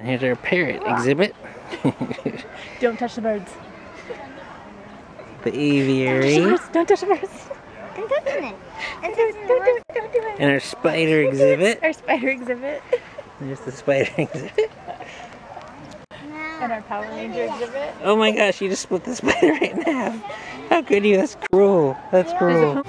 Here's our parrot exhibit. Don't touch the birds. The aviary. Don't touch the birds. Don't touch them. Don't do it. And our spider exhibit. Our spider exhibit. There's the spider exhibit. And our Power Ranger exhibit. Oh my gosh, you just split the spider right in half. How could you? That's cruel. That's cruel.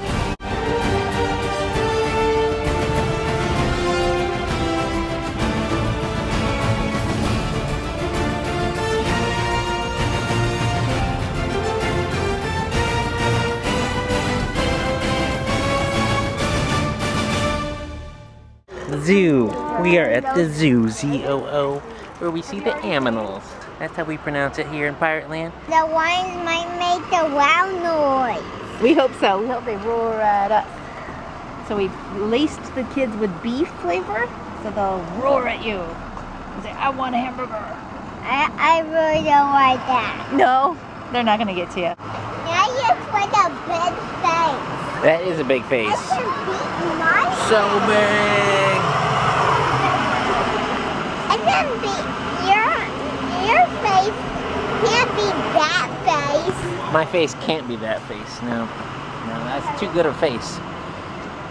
Zoo. We are at the zoo, Z-O-O, where we see the aminals. That's how we pronounce it here in Pirate Land. The ones might make a loud noise. We hope so. We hope they roar at us. So we laced the kids with beef flavor, so they'll roar at you and say, I want a hamburger. I really don't like that. No, they're not going to get to you. Now you put a big face. That is a big face. So big. Your face can't be that face. My face can't be that face, no. No, that's too good a face.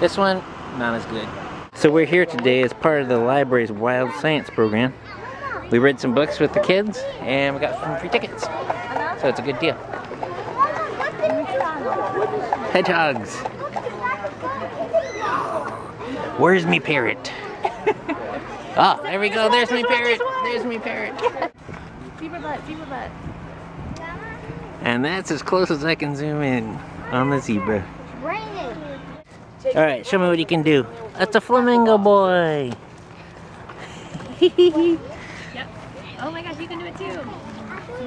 This one, not as good. So we're here today as part of the library's Wild Science program. We read some books with the kids, and we got some free tickets. So it's a good deal. Hedgehogs. Where's me parrot? Ah, there we go. There's me parrot. There's me parrot. Zebra butt. And that's as close as I can zoom in on the zebra. Alright, show me what you can do. That's a flamingo boy. Yep. Oh my gosh, you can do it too.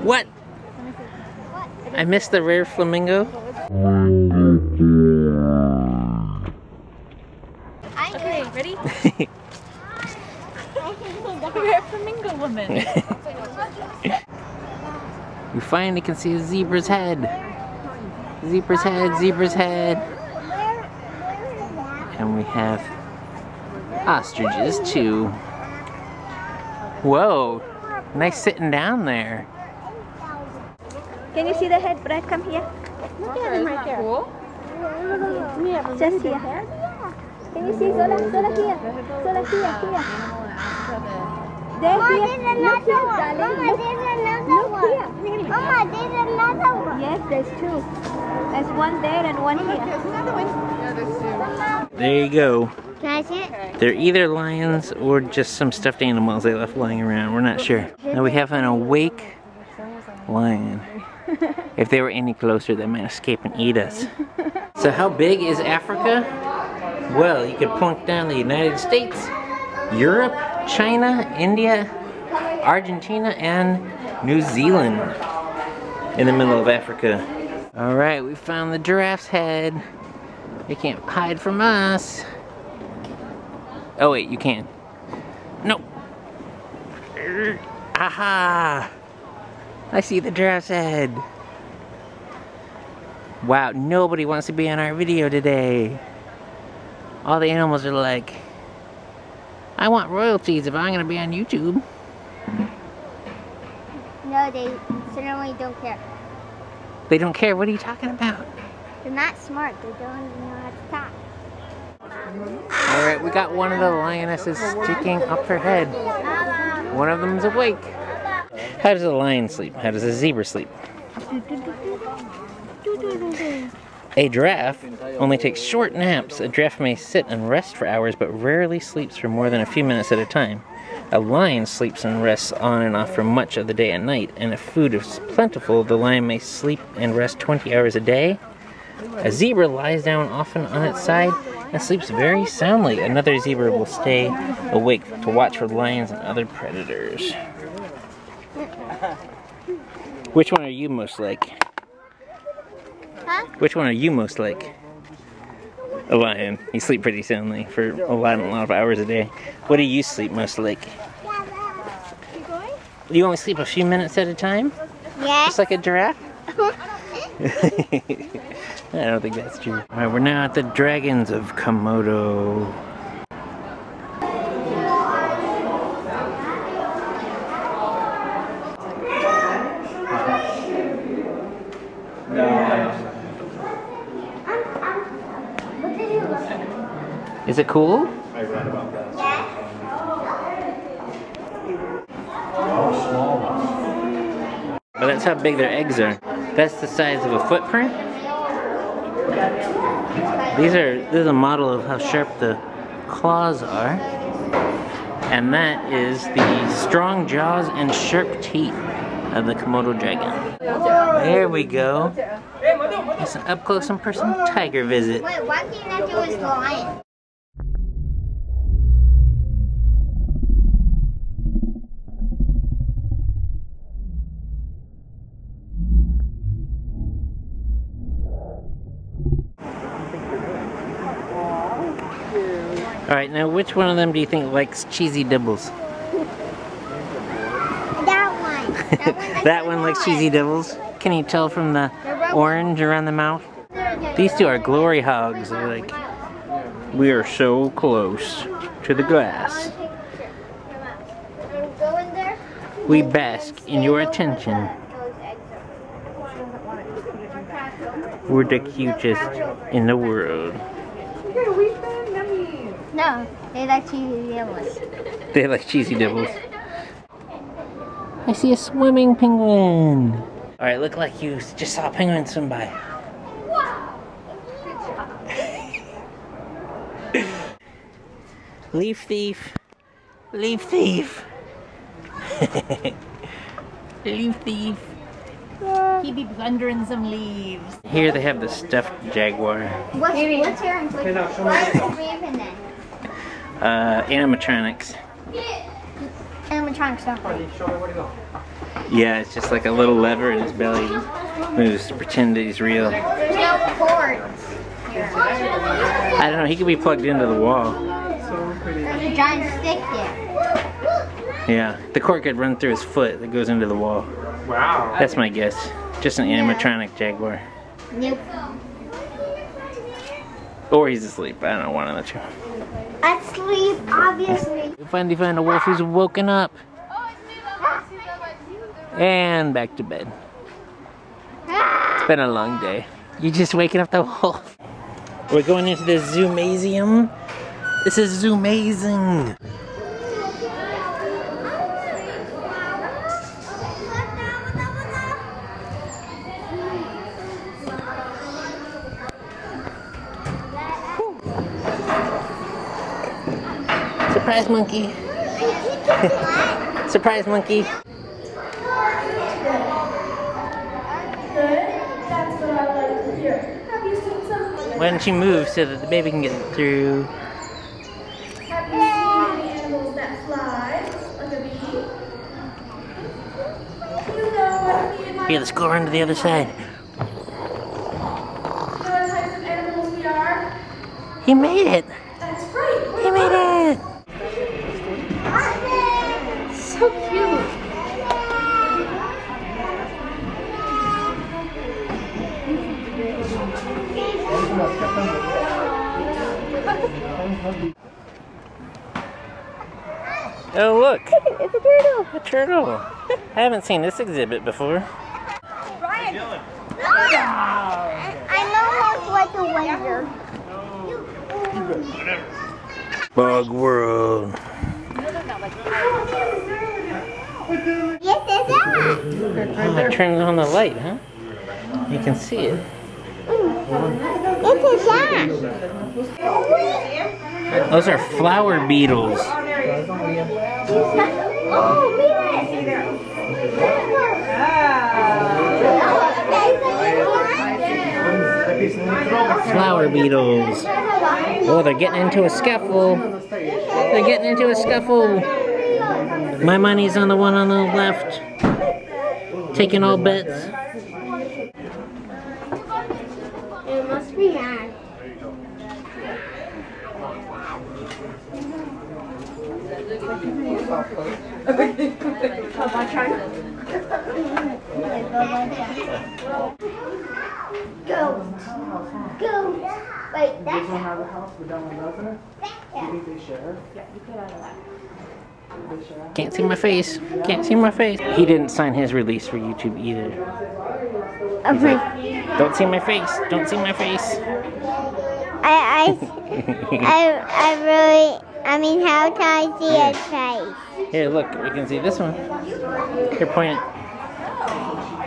What? I missed the rare flamingo. Okay, ready? Rare flamingo woman. We finally can see a zebra's head. Zebra's head, zebra's head. And we have ostriches too. Whoa, nice sitting down there. Can you see the head, Brad? Come here. Look at him right there. Cool. Just here. Can you see Zola? Zola here. Zola here. Mama, there's another one. Mama, there's another one. Mama, there's another one. Yes, there's two. There's one there and one here. There's another one. There you go. Can I see it? They're either lions or just some stuffed animals they left lying around. We're not sure. Now we have an awake lion. If they were any closer, they might escape and eat us. So how big is Africa? Well, you could point down the United States, Europe, China, India, Argentina, and New Zealand in the middle of Africa. Alright, we found the giraffe's head. They can't hide from us. Oh wait, you can. No. Aha! I see the giraffe's head. Wow, nobody wants to be on our video today. All the animals are like, I want royalties if I'm going to be on YouTube. No, they certainly don't care. They don't care? What are you talking about? They're not smart. They don't even know how to talk. Alright, we got one of the lionesses sticking up her head. One of them's awake. How does a lion sleep? How does a zebra sleep? A giraffe only takes short naps. A giraffe may sit and rest for hours, but rarely sleeps for more than a few minutes at a time. A lion sleeps and rests on and off for much of the day and night, and if food is plentiful, the lion may sleep and rest 20 hours a day. A zebra lies down often on its side and sleeps very soundly. Another zebra will stay awake to watch for lions and other predators. Which one are you most like? Huh? Which one are you most like? A lion. You sleep pretty soundly for a lot of hours a day. What do you sleep most like? You only sleep a few minutes at a time? Yeah. Just like a giraffe? I don't think that's true. Alright, we're now at the dragons of Komodo. Is it cool? I read about that. Yeah. But that's how big their eggs are. That's the size of a footprint. This is a model of how sharp the claws are. And that is the strong jaws and sharp teeth of the Komodo dragon. There we go. It's an up close and personal tiger visit. Wait, one thing that you is lion. All right, now which one of them do you think likes Cheesy Dibbles? That one. That one likes Cheesy Dibbles. Can you tell from the orange around the mouth? These two are glory hogs. They're like, we are so close to the glass. We bask in your attention. We're the cutest in the world. No, they like Cheesy Dibbles. They like Cheesy Dibbles. I see a swimming penguin. All right, look like you just saw a penguin swim by. Leaf thief. Leaf thief. Leaf thief. He be blundering some leaves. Here they have the stuffed jaguar. What's your name? Animatronics. Animatronics don't. Yeah, it's just like a little lever in his belly moves to pretend that he's real. There's no cords here. I don't know, he could be plugged into the wall. There's a giant stick there. Yeah, the cord could run through his foot that goes into the wall. Wow. That's my guess. Just an animatronic jaguar. Nope. Or he's asleep. I don't know, one of the two. Asleep, obviously. We finally found a wolf who's woken up. And back to bed. It's been a long day. You're just waking up the wolf. We're going into the Zoomazium. This is Zoomazing. Surprise monkey. Surprise monkey. Why don't you move so that the baby can get through? Have you seen animals that fly? Like a bee? Here, let's go around to the other side. You know what types of animals we are? He made it. That's right. He made it. So cute! Oh look! It's a turtle! A turtle! I haven't seen this exhibit before. Brian! I know how to like a wonder. Bug world! It turns on the light, huh? You can see it. It's a shark. Those are flower beetles. Flower beetles. Oh, they're getting into a scuffle. They're getting into a scuffle. My money's on the one on the left. Taking all bets. It must be mad. Go. Go. Wait, that's how the house we're done with. You think they share? Yeah, you get out of that. Can't see my face. Can't see my face. He didn't sign his release for YouTube either. Okay. Don't see my face. Don't see my face. How can I see a face? Here, look, we can see this one. Here, point it.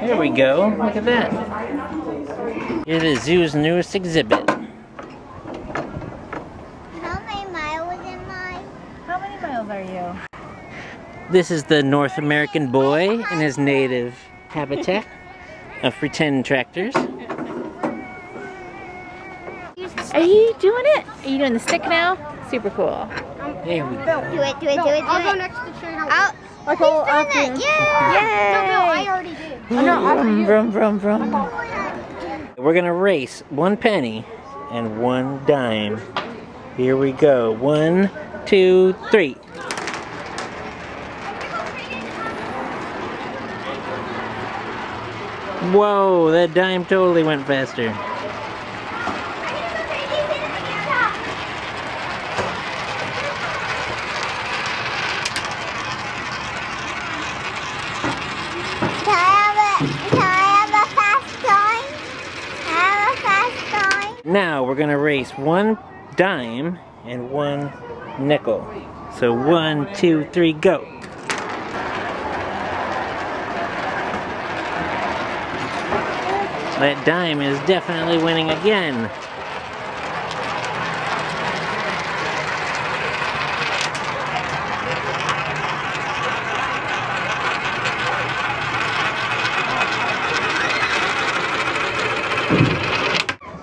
There we go. Look at that. Here's the zoo's newest exhibit. How many miles am I? How many miles are you? This is the North American boy in his native habitat of pretend tractors. Are you doing it? Are you doing the stick now? Super cool. There we go. Do it, do it, do it, do it. I'll go next to the tree. I'll go up here. Yay! I already did. Vroom, vroom, vroom, vroom. We're gonna race 1 penny and 1 dime. Here we go. 1, 2, 3. Whoa, that dime totally went faster. Now we're gonna race 1 dime and 1 nickel. So 1, 2, 3, go. That dime is definitely winning again.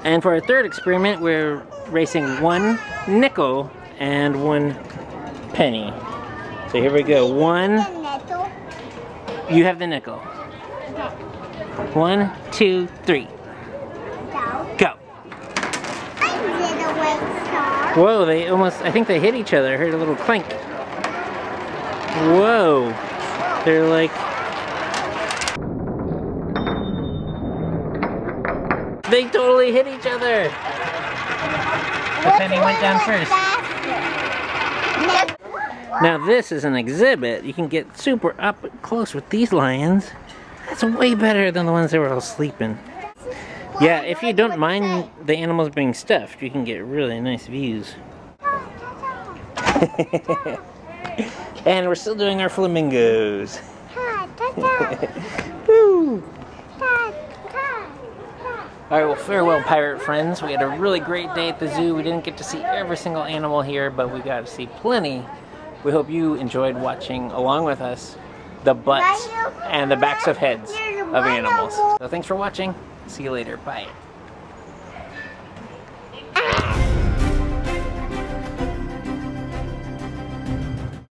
And for our third experiment, we're racing 1 nickel and 1 penny. So here we go. One. You have the nickel. 1, 2, 3. Go. Whoa! They almost—I think they hit each other. I heard a little clink. Whoa! They're like. They totally hit each other! The penny went down first. Now this is an exhibit. You can get super up close with these lions. That's way better than the ones that were all sleeping. Yeah, if you don't mind the animals being stuffed, you can get really nice views. And we're still doing our flamingos. Woo! Alright, well, farewell pirate friends. We had a really great day at the zoo. We didn't get to see every single animal here, but we got to see plenty. We hope you enjoyed watching along with us the butts and the backs of heads of animals. So thanks for watching. See you later. Bye.